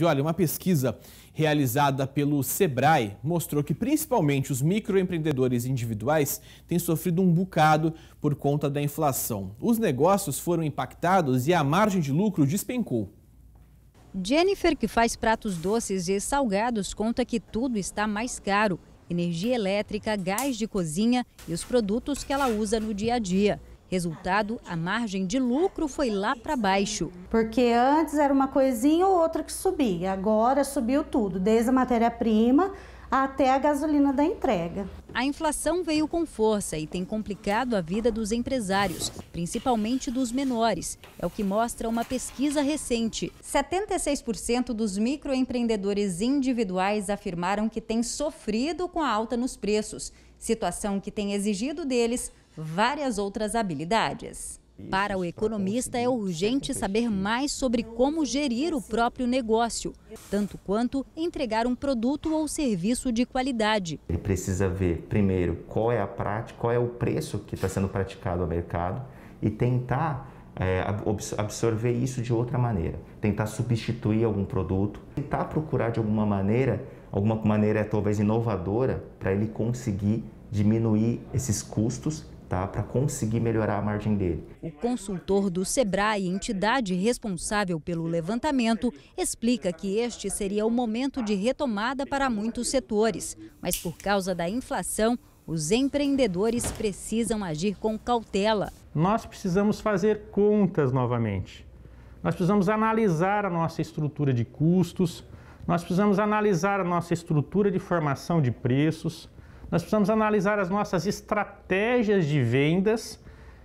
E olha, uma pesquisa realizada pelo Sebrae mostrou que principalmente os microempreendedores individuais têm sofrido um bocado por conta da inflação. Os negócios foram impactados e a margem de lucro despencou. Jennifer, que faz pratos doces e salgados, conta que tudo está mais caro. Energia elétrica, gás de cozinha e os produtos que ela usa no dia a dia. Resultado, a margem de lucro foi lá para baixo. Porque antes era uma coisinha ou outra que subia, agora subiu tudo, desde a matéria-prima até a gasolina da entrega. A inflação veio com força e tem complicado a vida dos empresários, principalmente dos menores. É o que mostra uma pesquisa recente. 76% dos microempreendedores individuais afirmaram que têm sofrido com a alta nos preços, situação que tem exigido deles várias outras habilidades. Para o economista, é urgente saber mais sobre como gerir o próprio negócio, tanto quanto entregar um produto ou serviço de qualidade. Ele precisa ver, primeiro, qual é a prática, qual é o preço que está sendo praticado ao mercado e tentar absorver isso de outra maneira, tentar substituir algum produto, tentar procurar de alguma maneira talvez inovadora, para ele conseguir diminuir esses custos, tá? Para conseguir melhorar a margem dele. O consultor do Sebrae, entidade responsável pelo levantamento, explica que este seria o momento de retomada para muitos setores, mas por causa da inflação, os empreendedores precisam agir com cautela. Nós precisamos fazer contas novamente. Nós precisamos analisar a nossa estrutura de custos, nós precisamos analisar a nossa estrutura de formação de preços, nós precisamos analisar as nossas estratégias de vendas,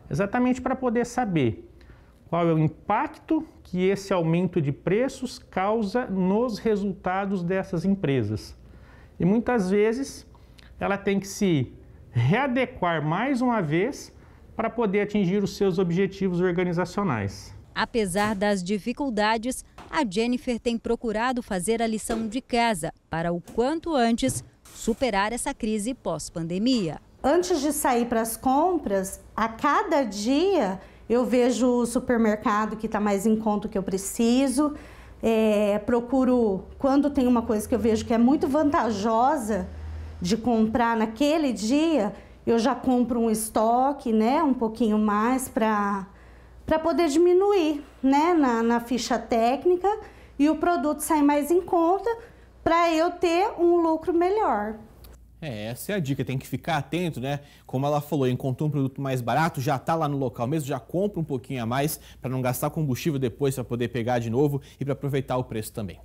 exatamente para poder saber qual é o impacto que esse aumento de preços causa nos resultados dessas empresas. E muitas vezes ela tem que se readequar mais uma vez para poder atingir os seus objetivos organizacionais. Apesar das dificuldades, a Jennifer tem procurado fazer a lição de casa para o quanto antes superar essa crise pós-pandemia. Antes de sair para as compras, a cada dia eu vejo o supermercado que está mais em conta que eu preciso. Procuro, quando tem uma coisa que eu vejo que é muito vantajosa de comprar naquele dia, eu já compro um estoque, né, um pouquinho mais para poder diminuir, né, na ficha técnica, e o produto sai mais em conta, para eu ter um lucro melhor. Essa é a dica, tem que ficar atento, né? Como ela falou, encontrou um produto mais barato, já está lá no local mesmo, já compra um pouquinho a mais para não gastar combustível depois, para poder pegar de novo e para aproveitar o preço também.